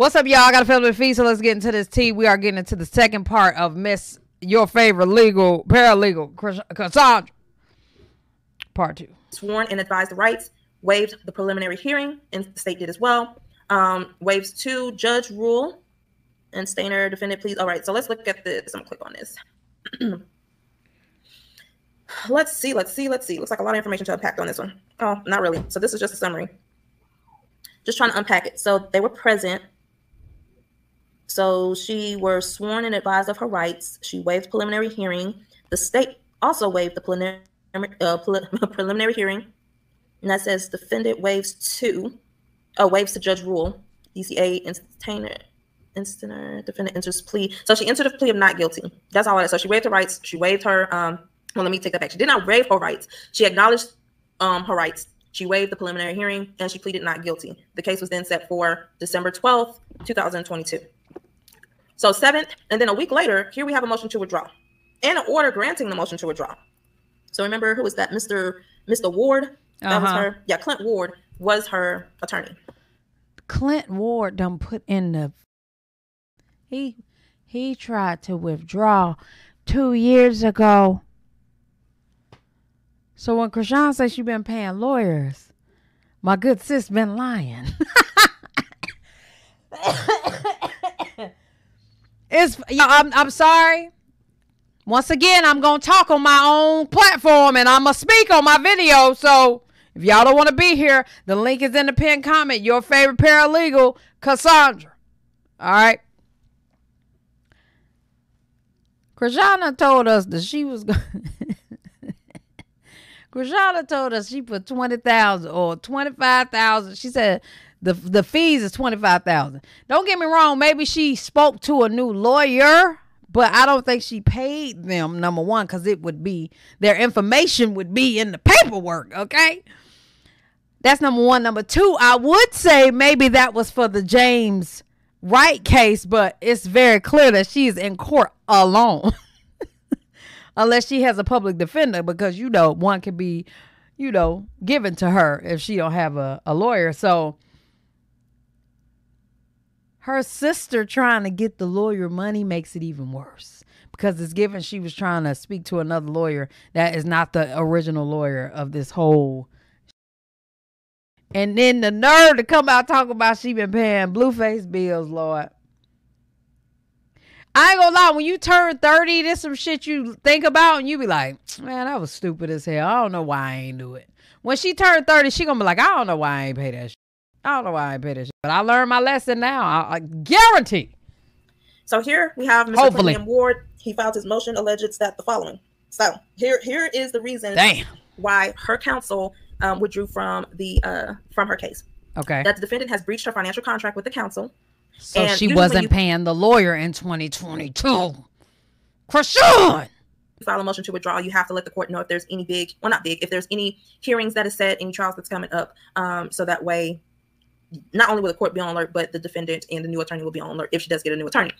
What's up, y'all? I got to fill up the feed, so let's get into this tea. We are getting into the second part of Miss Your Favorite Legal Paralegal, Kashawn, Part 2. Sworn and advised the rights, waived the preliminary hearing, and the state did as well. Waives 2, judge rule, and stainer, defendant, please. All right, so let's look at this. I'm going to click on this. Let's see. Looks like a lot of information to unpack on this one. Oh, not really. So this is just a summary. Just trying to unpack it. So they were present. So she was sworn and advised of her rights. She waived preliminary hearing. The state also waived the preliminary hearing. And that says defendant waives the judge rule. DCA, instainer, defendant enters plea. So she entered a plea of not guilty. That's all it is. So she waived her rights. She waived her, well, let me take that back. She did not waive her rights. She acknowledged her rights. She waived the preliminary hearing, and she pleaded not guilty. The case was then set for December 12th, 2022. So 7th, and then a week later, here we have a motion to withdraw and an order granting the motion to withdraw. So remember, who was that? Mr. Ward? That was her. Yeah, Clint Ward was her attorney. Clint Ward done put in the... He tried to withdraw 2 years ago. So when Chrisean says she's been paying lawyers, my good sis been lying. I'm sorry. Once again, I'm going to talk on my own platform and I'm going to speak on my video. So if y'all don't want to be here, the link is in the pinned comment. Your favorite paralegal, Cassandra. All right. Chrisean told us that she was going to... Chrisean told us she put $20,000 or $25,000. She said the fees is $25,000. Don't get me wrong. Maybe she spoke to a new lawyer, but I don't think she paid them, number one, because it would be, their information would be in the paperwork, okay? That's number one. Number two, I would say maybe that was for the James Wright case, but it's very clear that she's in court alone. Unless she has a public defender, because, you know, one can be, you know, given to her if she don't have a lawyer. So her sister trying to get the lawyer money makes it even worse, because it's given she was trying to speak to another lawyer that is not the original lawyer of this whole. And then the nerve to come out talking about she been paying Blueface bills, Lord. I ain't gonna lie, when you turn 30, there's some shit you think about and you be like, man, that was stupid as hell. I don't know why I ain't do it. When she turned 30, she gonna be like, I don't know why I ain't pay that shit. I don't know why I ain't pay that shit. But I learned my lesson now. I guarantee. So here we have Mr. William Ward. He filed his motion, alleges that the following. So here is the reason why her counsel withdrew from her case. Okay. That the defendant has breached her financial contract with the counsel. So and she wasn't paying the lawyer in 2022. Chrisean! You file a motion to withdraw, you have to let the court know if there's any big, well, not big, if there's any hearings that is set, any trials that's coming up. So that way, not only will the court be on alert, but the defendant and the new attorney will be on alert if she does get a new attorney.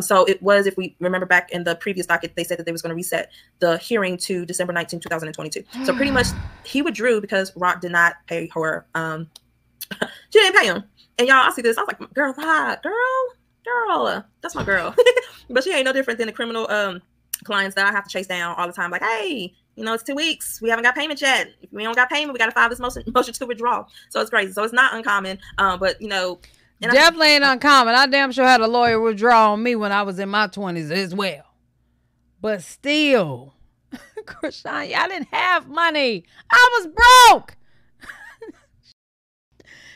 So it was, if we remember back in the previous docket, they said that they was going to reset the hearing to December 19, 2022. So pretty much he withdrew because Rock did not pay her. She didn't pay him. And y'all, I see this. I was like, girl, why? Girl. That's my girl. But she ain't no different than the criminal clients that I have to chase down all the time. Like, hey, you know, it's 2 weeks. We haven't got payment yet. If we don't got payment, we got to file this motion to withdraw. So it's crazy. So it's not uncommon. But, you know. And definitely ain't uncommon. I damn sure had a lawyer withdraw on me when I was in my 20s as well. But still, Chrisean, y'all didn't have money. I was broke.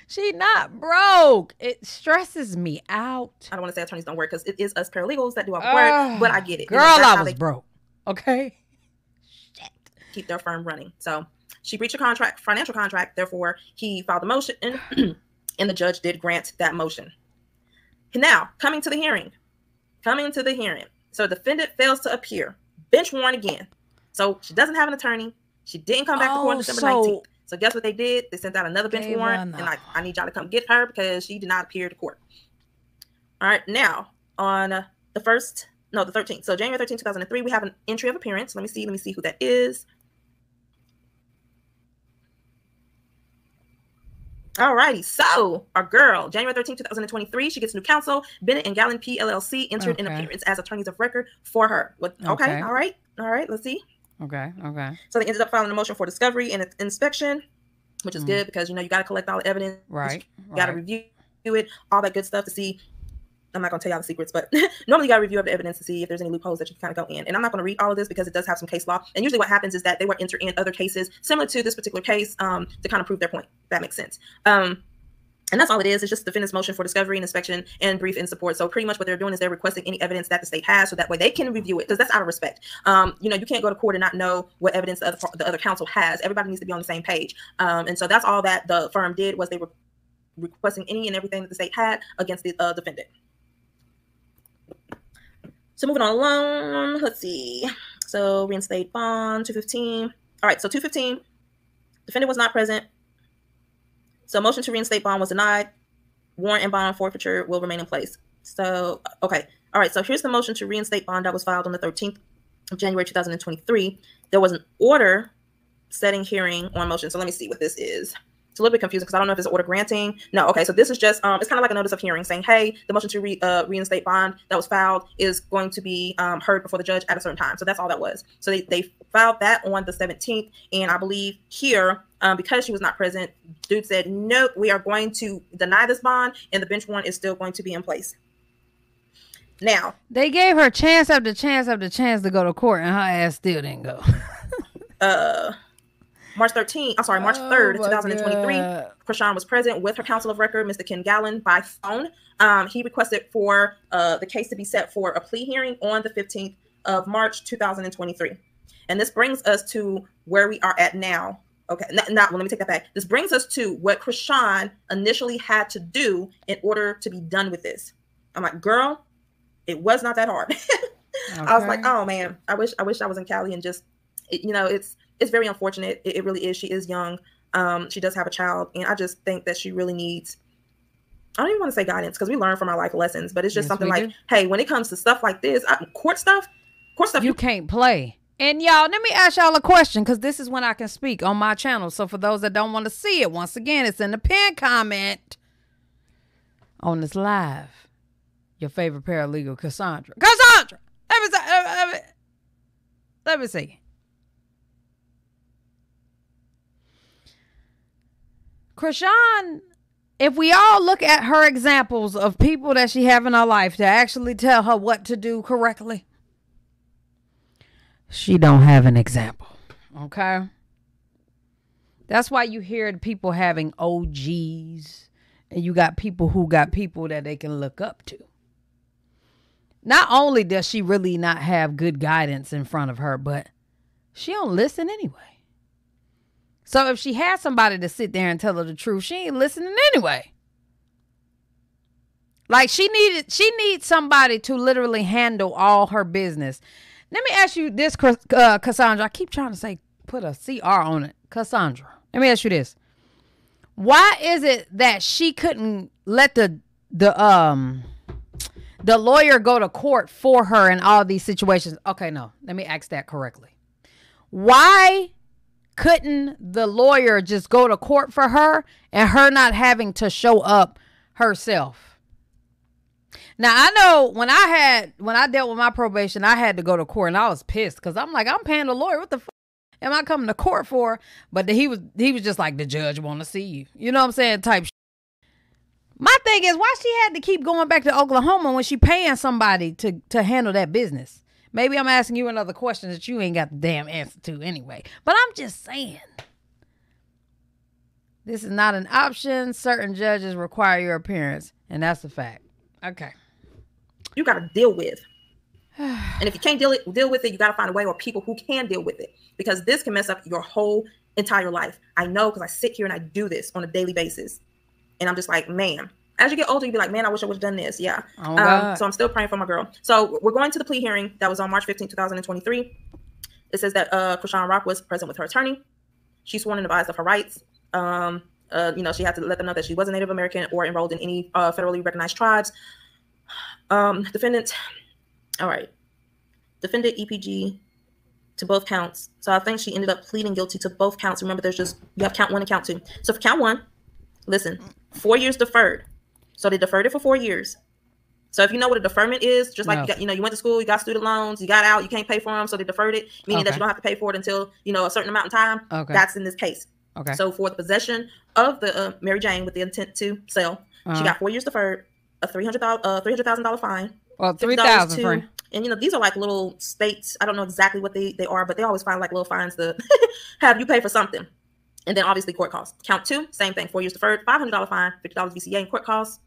She not broke. It stresses me out. I don't want to say attorneys don't work, because it is us paralegals that do our work, but I get it. Girl, I was broke. Okay? Shit. Keep their firm running. So she breached a contract, financial contract. Therefore, he filed the motion, and the judge did grant that motion. Now, coming to the hearing. So the defendant fails to appear. Bench warrant again. So she doesn't have an attorney. She didn't come back to court on December 19th. So guess what they did? They sent out another bench warrant and like, I need y'all to come get her because she did not appear to court. All right. Now on the 13th. So January 13, 2003, we have an entry of appearance. Let me see who that is. All righty. So our girl, January 13, 2023, she gets new counsel. Bennett and Gallen PLLC entered an appearance as attorneys of record for her. All right. Let's see. Okay. So they ended up filing a motion for discovery and inspection, which is good because, you know, you got to collect all the evidence. Right. You got to review it, all that good stuff to see. I'm not going to tell y'all the secrets, but normally you got to review up the evidence to see if there's any loopholes that you can kind of go in. And I'm not going to read all of this because it does have some case law. And usually what happens is that they were entered in other cases similar to this particular case to kind of prove their point. If that makes sense. And that's all it is. It's just the defendant's motion for discovery and inspection and brief in support. So pretty much what they're doing is they're requesting any evidence that the state has so that way they can review it, because that's out of respect. You know, you can't go to court and not know what evidence the other counsel has. Everybody needs to be on the same page. And so that's all that the firm did, was they were requesting any and everything that the state had against the defendant. So moving on along, let's see. So reinstate bond, 215. All right, so 215, defendant was not present. So motion to reinstate bond was denied. Warrant and bond forfeiture will remain in place. So, okay. All right, so here's the motion to reinstate bond that was filed on the 13th of January, 2023. There was an order setting hearing on motion. So let me see what this is. It's a little bit confusing because I don't know if it's order granting. No, okay. So this is just, it's kind of like a notice of hearing saying, hey, the motion to reinstate bond that was filed is going to be heard before the judge at a certain time. So that's all that was. So they filed that on the 17th. And I believe here, because she was not present, dude said, no, we are going to deny this bond and the bench warrant is still going to be in place. Now, they gave her chance after chance after chance to go to court and her ass still didn't go. March 3rd, 2023, Chrisean was present with her counsel of record, Mr. Ken Gallen, by phone. He requested for the case to be set for a plea hearing on the 15th of March, 2023. And this brings us to where we are at now. Okay, well, let me take that back. This brings us to what Chrisean initially had to do in order to be done with this. I'm like, girl, it was not that hard. Okay. I was like, oh, man, I wish I was in Cali and just, you know, it's very unfortunate. It really is. She is young. She does have a child. And I just think that she really needs, I don't even want to say guidance because we learn from our life lessons, but it's just something like, hey, when it comes to stuff like this, court stuff. You can't play. And y'all, let me ask y'all a question because this is when I can speak on my channel. So for those that don't want to see it, once again, it's in the pinned comment on this live. Your favorite paralegal, Cassandra. Cassandra! Let me see. Chrisean, if we all look at her examples of people that she have in her life to actually tell her what to do correctly, she don't have an example, okay? That's why you hear people having OGs, and you got people who got people that they can look up to. Not only does she really not have good guidance in front of her, but she don't listen anyway. So if she had somebody to sit there and tell her the truth, she ain't listening anyway. Like she needs somebody to literally handle all her business. Let me ask you this, Cassandra. I keep trying to say put a CR on it. Cassandra, let me ask you this. Why is it that she couldn't let the lawyer go to court for her in all these situations? Okay, no. Let me ask that correctly. Why couldn't the lawyer just go to court for her and her not having to show up herself? Now, I know when I dealt with my probation, I had to go to court and I was pissed because I'm like, I'm paying the lawyer. What the fuck am I coming to court for? But he was just like, the judge want to see you. You know what I'm saying? Type shit. My thing is, why she had to keep going back to Oklahoma when she paying somebody to handle that business? Maybe I'm asking you another question that you ain't got the damn answer to anyway. But I'm just saying, this is not an option. Certain judges require your appearance. And that's a fact. Okay. You got to deal with. And if you can't deal with it, you got to find a way or people who can deal with it. Because this can mess up your whole entire life. I know because I sit here and I do this on a daily basis. And I'm just like, man. As you get older, you'll be like, man, I wish I would have done this. Yeah. Oh, so I'm still praying for my girl. So we're going to the plea hearing that was on March 15, 2023. It says that Chrisean Rock was present with her attorney. She's sworn and advised of her rights. You know, she had to let them know that she was a Native American or enrolled in any federally recognized tribes. Defendant. All right. Defendant EPG to both counts. So I think she ended up pleading guilty to both counts. Remember, there's just, you have count one and count two. So for count one, Listen, 4 years deferred. So they deferred it for 4 years. So if you know what a deferment is, just like you got, you know, you went to school, you got student loans, you got out, you can't pay for them, so they deferred it, meaning that you don't have to pay for it until, you know, a certain amount of time. That's in this case. So for the possession of the Mary Jane with the intent to sell, she got 4 years deferred, a $300,000 fine. Well, $3,000. And you know, these are like little states. I don't know exactly what they are, but they always find like little fines to have you pay for something. And then obviously court costs. Count two, same thing. 4 years deferred, $500 fine, $50 VCA in court costs.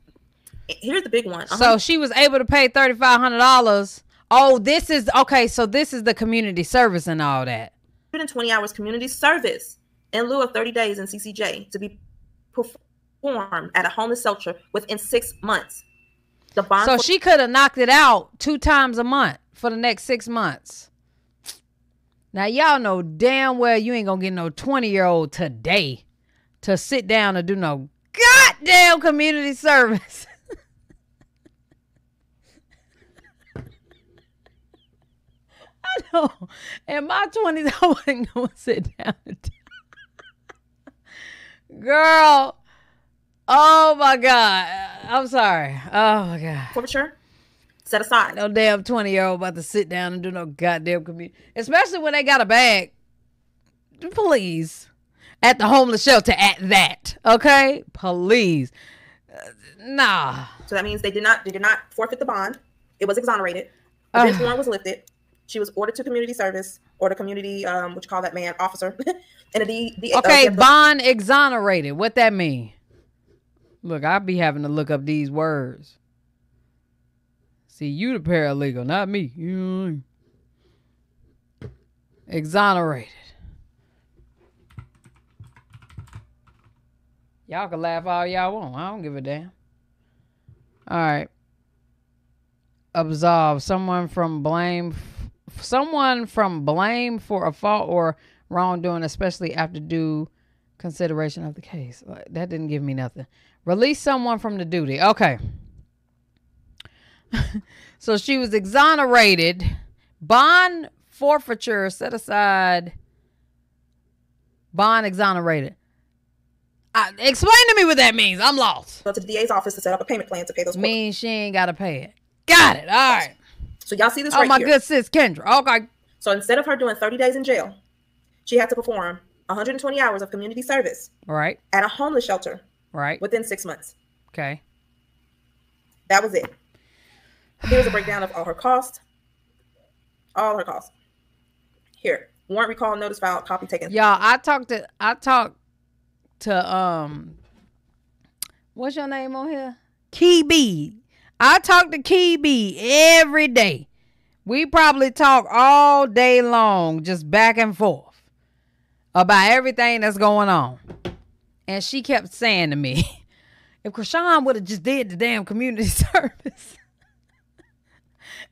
Here's the big one. So she was able to pay $3,500. Oh, this is okay. So this is the community service and all that. 120 hours community service in lieu of 30 days in CCJ to be performed at a homeless shelter within 6 months. The bond. So she could have knocked it out 2 times a month for the next 6 months. Now y'all know damn well you ain't gonna get no 20-year-old today to sit down and do no goddamn community service. I know. In my 20s, I wasn't gonna sit down and do. Girl. Oh my God. I'm sorry. Oh my God. Forfeiture set aside. No damn 20-year-old about to sit down and do no goddamn community. Especially when they got a bag. Please. At the homeless shelter at that. Okay? Please. Nah. So that means they did not forfeit the bond. It was exonerated. The bench warrant was lifted. She was ordered to community service or the community, what you call that man, officer. And the okay, bond exonerated. What that mean? Look, I be having to look up these words. See, you the paralegal, not me. You exonerated. Y'all can laugh all y'all want. I don't give a damn. All right. Absolve someone from blame. Someone from blame for a fault or wrongdoing, especially after due consideration of the case. That didn't give me nothing. Release someone from the duty. Okay. So she was exonerated. Bond forfeiture set aside. Bond exonerated. Explain to me what that means. I'm lost. Go to the DA's office to set up a payment plan to pay those. Means she ain't got to pay it. Got it. All right. So y'all see this right here. Oh, my good sis, Kendra. Okay. So instead of her doing 30 days in jail, she had to perform 120 hours of community service. Right. At a homeless shelter. Right. Within 6 months. Okay. That was it. Here's a breakdown of all her costs. All her costs. Here. Warrant recall, notice filed, copy taken. Y'all, I talked to what's your name on here? Key B. I talk to Key B every day. We probably talk all day long, just back and forth about everything that's going on. And she kept saying to me, if Chrisean would have just did the damn community service.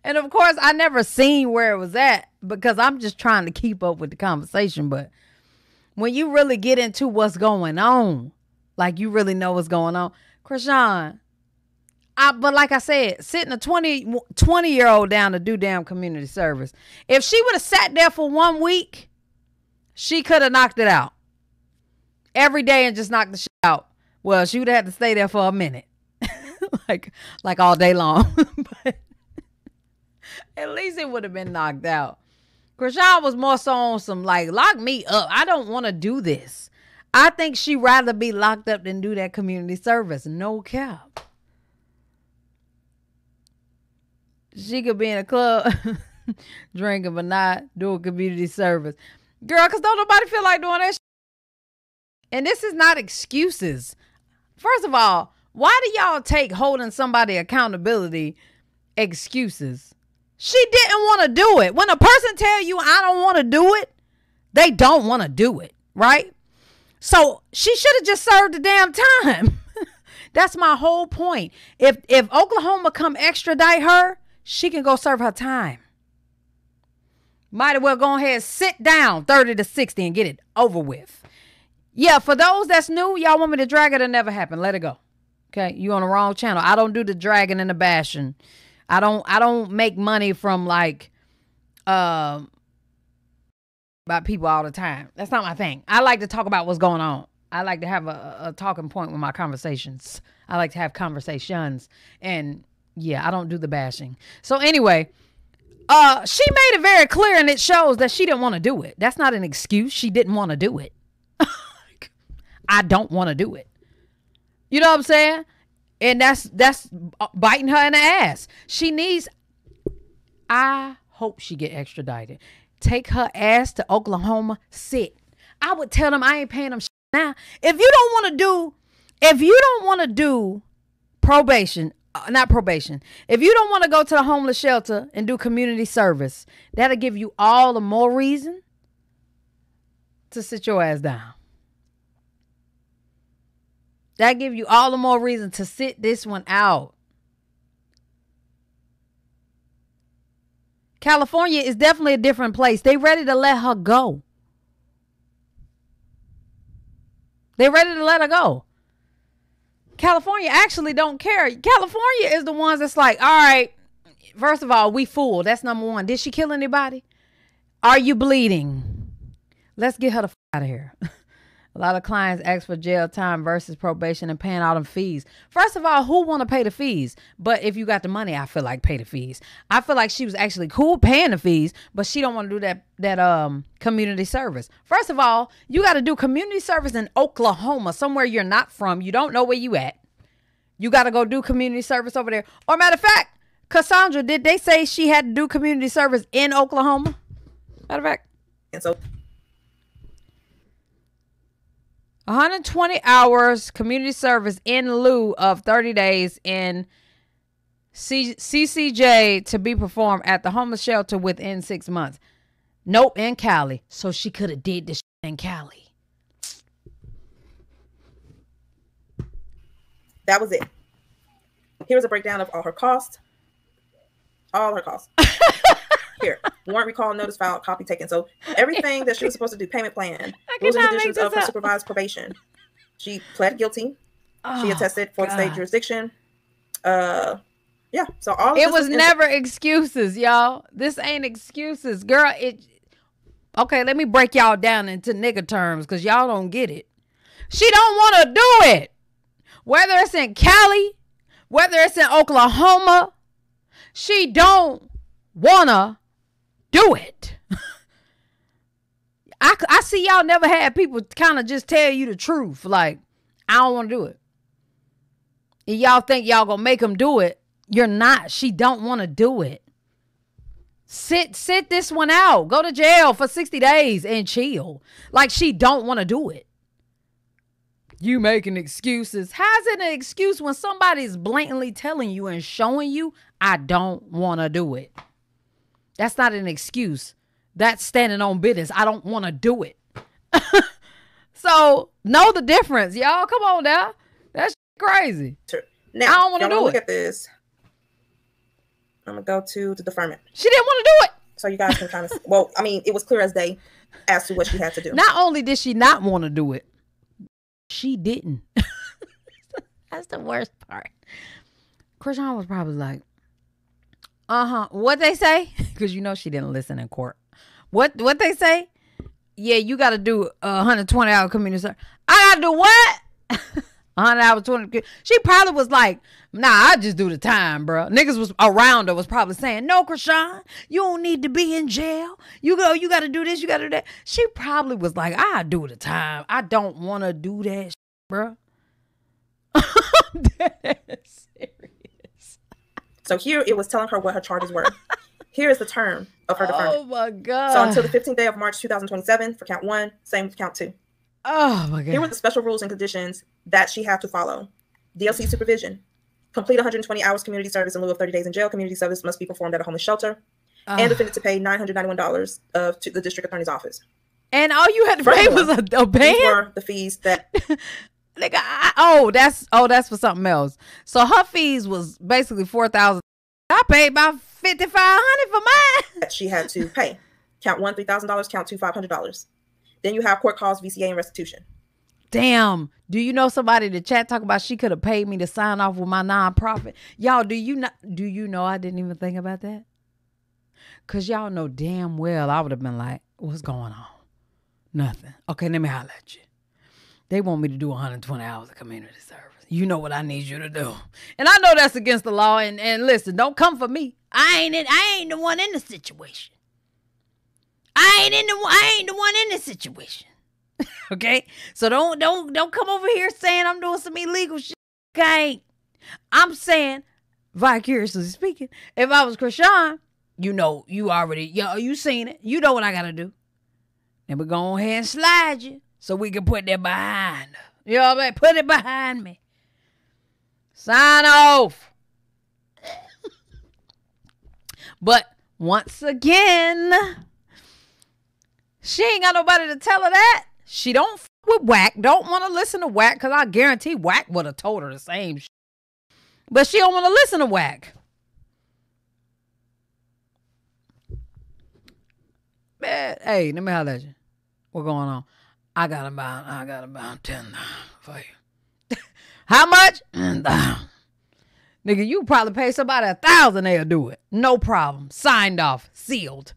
And of course, I never seen where it was at because I'm just trying to keep up with the conversation. But when you really get into what's going on, like you really know what's going on, Chrisean, but like I said, sitting a 20-year-old down to do damn community service. If she would have sat there for 1 week, she could have knocked it out. Every day and just knocked the shit out. Well, she would have had to stay there for a minute. like all day long. But at least it would have been knocked out. Chrisean was more so on some like, lock me up. I don't want to do this. I think she'd rather be locked up than do that community service. No cap. She could be in a club drinking but not doing community service. Girl, because don't nobody feel like doing that shit. And this is not excuses. First of all, why do y'all take holding somebody accountability excuses? She didn't want to do it. When a person tell you, I don't want to do it, they don't want to do it, right? So she should have just served the damn time. That's my whole point. If Oklahoma come extradite her, she can go serve her time. Might as well go ahead and sit down 30 to 60 and get it over with. Yeah, for those that's new, y'all want me to drag it? It never happened. Let it go. Okay, you on the wrong channel. I don't do the dragging and the bashing. I don't make money from like by people all the time. That's not my thing. I like to talk about what's going on. I like to have a talking point with my conversations. I like to have conversations. And yeah, I don't do the bashing. So anyway, she made it very clear, and it shows that she didn't want to do it. That's not an excuse. She didn't want to do it. I don't want to do it. You know what I'm saying? And that's biting her in the ass. She needs, I hope she get extradited. Take her ass to Oklahoma, sit. I would tell them I ain't paying them shit now. If you don't want to do probation, not probation, if you don't want to go to the homeless shelter and do community service, that'll give you all the more reason to sit your ass down. That give you all the more reason to sit this one out. California is definitely a different place. They ready to let her go. They ready to let her go. California actually don't care. California is the ones that's like, all right, first of all, we fooled. That's number one. Did she kill anybody? Are you bleeding? Let's get her the f out of here. A lot of clients ask for jail time versus probation and paying all them fees. First of all, who want to pay the fees? But if you got the money, I feel like pay the fees. I feel like she was actually cool paying the fees, but she don't want to do that community service. First of all, you got to do community service in Oklahoma, somewhere you're not from. You don't know where you at. You got to go do community service over there. Or matter of fact, Cassandra, did they say she had to do community service in Oklahoma? Matter of fact. And so 120 hours community service in lieu of 30 days in CCJ to be performed at the homeless shelter within 6 months. Nope, in Cali. So she could have did this in Cali. That was it. Here's a breakdown of all her costs. All her costs. Here, warrant recall, notice filed, copy taken. So everything that she was supposed to do, payment plan, rules and conditions of her supervised probation. She pled guilty. She attested for the state jurisdiction. Yeah. So all it was never excuses, y'all. This ain't excuses, girl. Okay, let me break y'all down into nigga terms because y'all don't get it. She don't want to do it. Whether it's in Cali, whether it's in Oklahoma, she don't wanna do it. I see y'all never had people kind of just tell you the truth. Like, I don't want to do it. And y'all think y'all going to make them do it. You're not. She don't want to do it. Sit this one out. Go to jail for 60 days and chill. Like, she don't want to do it. You making excuses. How's it an excuse when somebody's blatantly telling you and showing you, I don't want to do it? That's not an excuse. That's standing on business. I don't want to do it. So, know the difference, y'all. Come on now. That's crazy. Now, I don't want to do it. Look at this. I'm going to go to the deferment. She didn't want to do it. So, you guys can kind of, well, I mean, it was clear as day as to what she had to do. Not only did she not want to do it, she didn't. That's the worst part. Chrisean was probably like, what they say? Because you know she didn't listen in court. What they say? Yeah, you got to do 120-hour community service. I got to do what? 120. She probably was like, nah, I just do the time, bro. Niggas was around her was probably saying, no, Chrisean, you don't need to be in jail. You got to do this. You got to do that. She probably was like, I do the time. I don't want to do that, bro. I'm dead serious. So here it was telling her what her charges were. Here is the term of her deferment. Oh my God. So until the 15th day of March 2027 for count one, same for count two. Oh my God. Here were the special rules and conditions that she had to follow. DLC supervision. Complete 120 hours community service in lieu of 30 days in jail. Community service must be performed at a homeless shelter. And defendant to pay $991 to the district attorney's office. And all you had to pay was a band? These were the fees that... Nigga, that's for something else. So her fees was basically $4,000. I paid about $5,500 for mine. That she had to pay. Count one, $3,000. Count two, $500. Then you have court calls, VCA, and restitution. Damn. Do you know somebody in the chat talk about she could have paid me to sign off with my nonprofit? Y'all, do you know I didn't even think about that? Cause y'all know damn well I would have been like, what's going on? Nothing. Okay, let me holler at you. They want me to do 120 hours of community service. You know what I need you to do. And I know that's against the law. And listen, don't come for me. I ain't the one in the situation. I ain't the one in the situation. Okay? So don't come over here saying I'm doing some illegal shit. Okay? I'm saying, vicariously speaking, if I was Chrisean, you know, you seen it. You know what I gotta do. And we're going ahead and slide you so we can put that behind us. You know what I mean? Put it behind me. Sign off. But once again, she ain't got nobody to tell her that. She don't f with Whack. Don't want to listen to Whack, because I guarantee Whack would have told her the same shit. But she don't want to listen to Whack. Man, hey, let me holler at you. What's going on? I got about 10 for you. How much? Nigga, you probably pay somebody 1,000, they'll do it. No problem. Signed off. Sealed.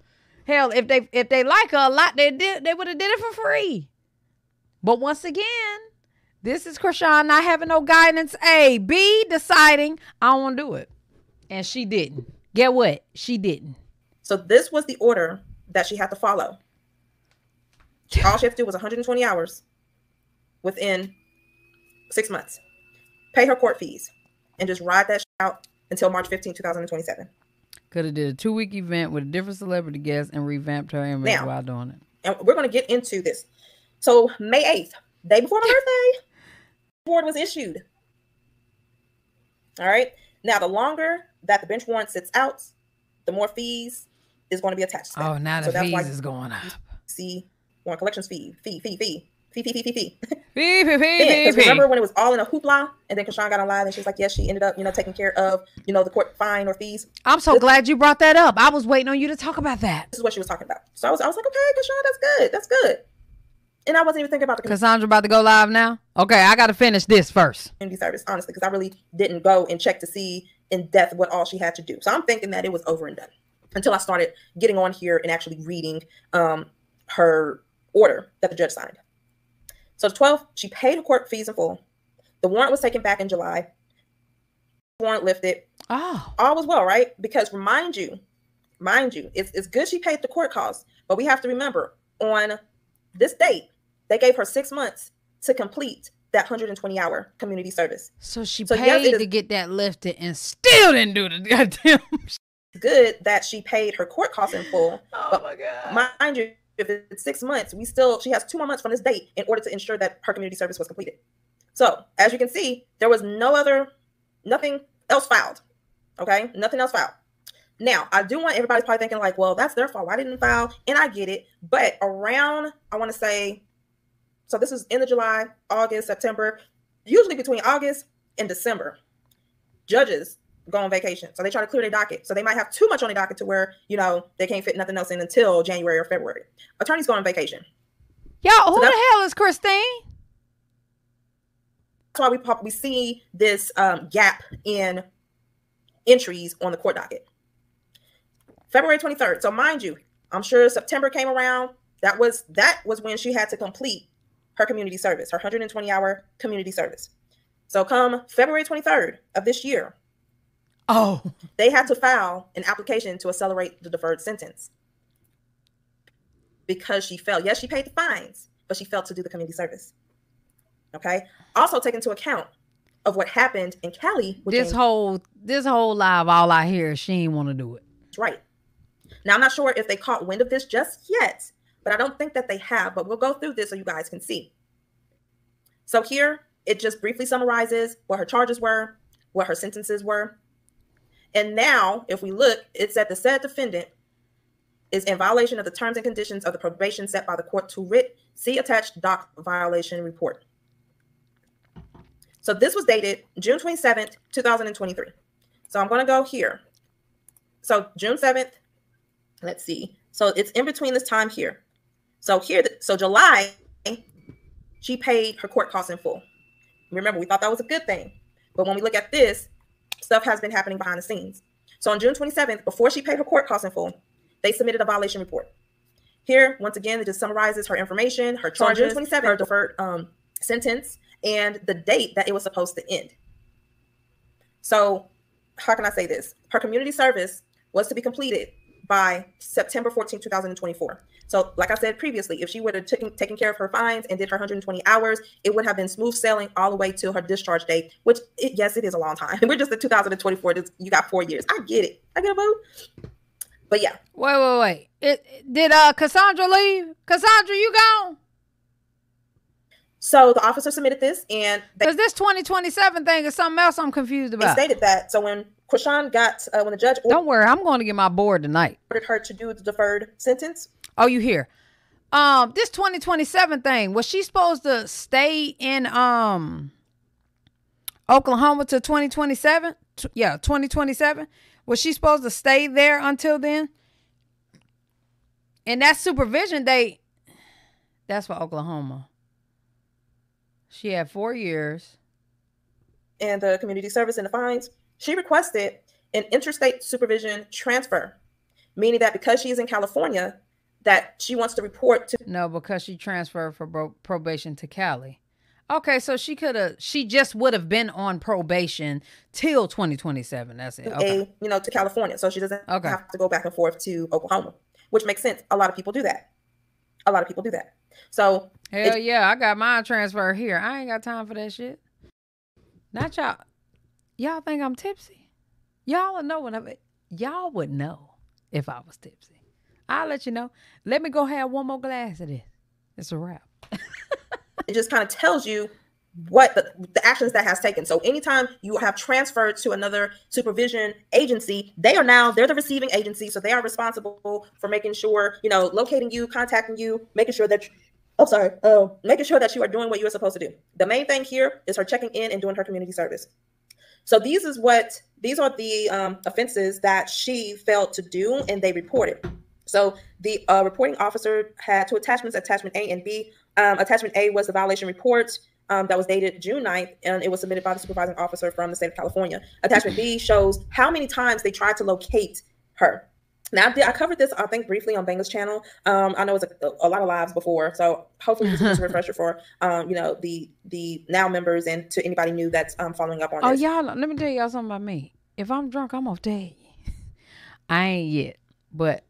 Hell, if they like her a lot, they would have did it for free. But once again, this is Chrisean not having no guidance. A, B, deciding I don't want to do it. And she didn't. Get what? She didn't. So this was the order that she had to follow. All she had to do was 120 hours within 6 months. Pay her court fees and just ride that shit out until March 15, 2027. Could have did a 2-week event with a different celebrity guest and revamped her image now, while doing it. And we're going to get into this. So May 8th, day before my birthday, the warrant was issued. All right. Now, the longer that the bench warrant sits out, the more fees is going to be attached to that. Oh, now the fees is going up. See? Warrant collections fee. Remember when it was all in a hoopla, and then Kashawn got on live and she's like, yes, she ended up, you know, taking care of, you know, the court fine or fees. I'm so glad you brought that up. I was waiting on you to talk about that. This is what she was talking about. So I was like, okay, Kashawn, that's good. And I wasn't even thinking about the Cassandra about to go live now. Okay, I got to finish this first. Community service, honestly, because I really didn't go and check to see in depth what all she had to do. So I'm thinking that it was over and done until I started getting on here and actually reading her order that the judge signed. So the 12th, she paid her court fees in full. The warrant was taken back in July. The warrant lifted. Oh. All was well, right? Because mind you, it's good she paid the court costs, but we have to remember on this date, they gave her 6 months to complete that 120-hour community service. So she paid to get that lifted and still didn't do the goddamn shit. Good that she paid her court costs in full. Oh my God. Mind you, if it's 6 months, she has 2 more months from this date in order to ensure that her community service was completed. So as you can see, there was nothing else filed. Okay. Nothing else filed. Now I do want everybody's probably thinking like, well, that's their fault. Why didn't they file? And I get it, but around, I want to say, so this is end of July, August, September, usually between August and December, judges go on vacation. So they try to clear their docket. So they might have too much on their docket to where, you know, they can't fit nothing else in until January or February. Attorneys go on vacation. Y'all, who the hell is Chrisean? That's why we see this gap in entries on the court docket. February 23rd. So mind you, I'm sure September came around. That was when she had to complete her community service, her 120-hour community service. So come February 23rd of this year, oh, they had to file an application to accelerate the deferred sentence because she failed. Yes, she paid the fines, but she failed to do the community service. Okay. Also take into account of what happened in Cali. This whole live, all I hear is she ain't want to do it. Right. Now, I'm not sure if they caught wind of this just yet, but I don't think that they have, but we'll go through this so you guys can see. So here, it just briefly summarizes what her charges were, what her sentences were. And now, if we look, it said the said defendant is in violation of the terms and conditions of the probation set by the court to writ. See attached doc violation report. So this was dated June 27th, 2023. So I'm going to go here. So June 7th, let's see. So it's in between this time here. So here, so July, she paid her court costs in full. Remember, we thought that was a good thing. But when we look at this, stuff has been happening behind the scenes. So on June 27th, before she paid her court costs in full, they submitted a violation report. Here, once again, it just summarizes her information, her charges, so on June 27th, her deferred sentence and the date that it was supposed to end. So how can I say this? Her community service was to be completed by September 14, 2024. So like I said previously, if she would have taken care of her fines and did her 120 hours, it would have been smooth sailing all the way to her discharge date, which, yes, it is a long time. We're just in 2024. You got 4 years. I get it. I get a vote. But yeah. Wait. Did Cassandra leave? Cassandra, you gone? So the officer submitted this, and because this 2027 thing is something else I'm confused about. They stated that. So when Chrisean got, when the judge, don't worry, I'm going to get my board tonight. Ordered her to do the deferred sentence. Oh, you here? This 2027 thing, was she supposed to stay in Oklahoma to 2027? Yeah, 2027. Was she supposed to stay there until then? And that supervision date, that's for Oklahoma. She had 4 years. And the community service and the fines. She requested an interstate supervision transfer, meaning that because she is in California, that she wants to report to... No, because she transferred from probation to Cali. Okay, so she just would have been on probation till 2027. That's it. Okay. To California. So she doesn't have to go back and forth to Oklahoma, which makes sense. A lot of people do that. So hell yeah, I got mine transferred here. I ain't got time for that shit. Not y'all. Y'all think I'm tipsy? Y'all would know if I was tipsy. I'll let you know. Let me go have one more glass of this. It's a wrap. It just kind of tells you what the actions that has taken. So anytime you have transferred to another supervision agency, they're the receiving agency. So they are responsible for making sure, locating you, contacting you, making sure that you are doing what you are supposed to do. The main thing here is her checking in and doing her community service. So these are the offenses that she failed to do and they reported. So the reporting officer had two attachments, attachment A and B. Attachment A was the violation report that was dated June 9th, and it was submitted by the supervising officer from the state of California. Attachment B shows how many times they tried to locate her. Now, I covered this, I think, briefly on Bangla's channel. I know it's a lot of lives before, so hopefully this is a refresher for, the now members and to anybody new that's following up on this. Oh, y'all, let me tell y'all something about me. If I'm drunk, I'm off dead. I ain't yet, but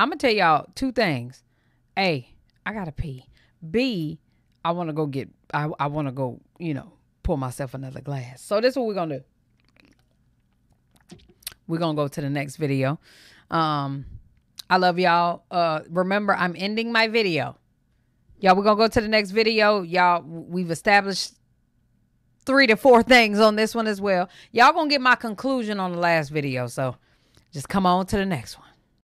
I'm going to tell y'all two things. A, I got to pee. B, I want to go get, I want to go, pour myself another glass. So this is what we're going to do. We're going to go to the next video. I love y'all. Remember, I'm ending my video. Y'all, we're going to go to the next video. Y'all, we've established 3 to 4 things on this one as well. Y'all going to get my conclusion on the last video. So just come on to the next one.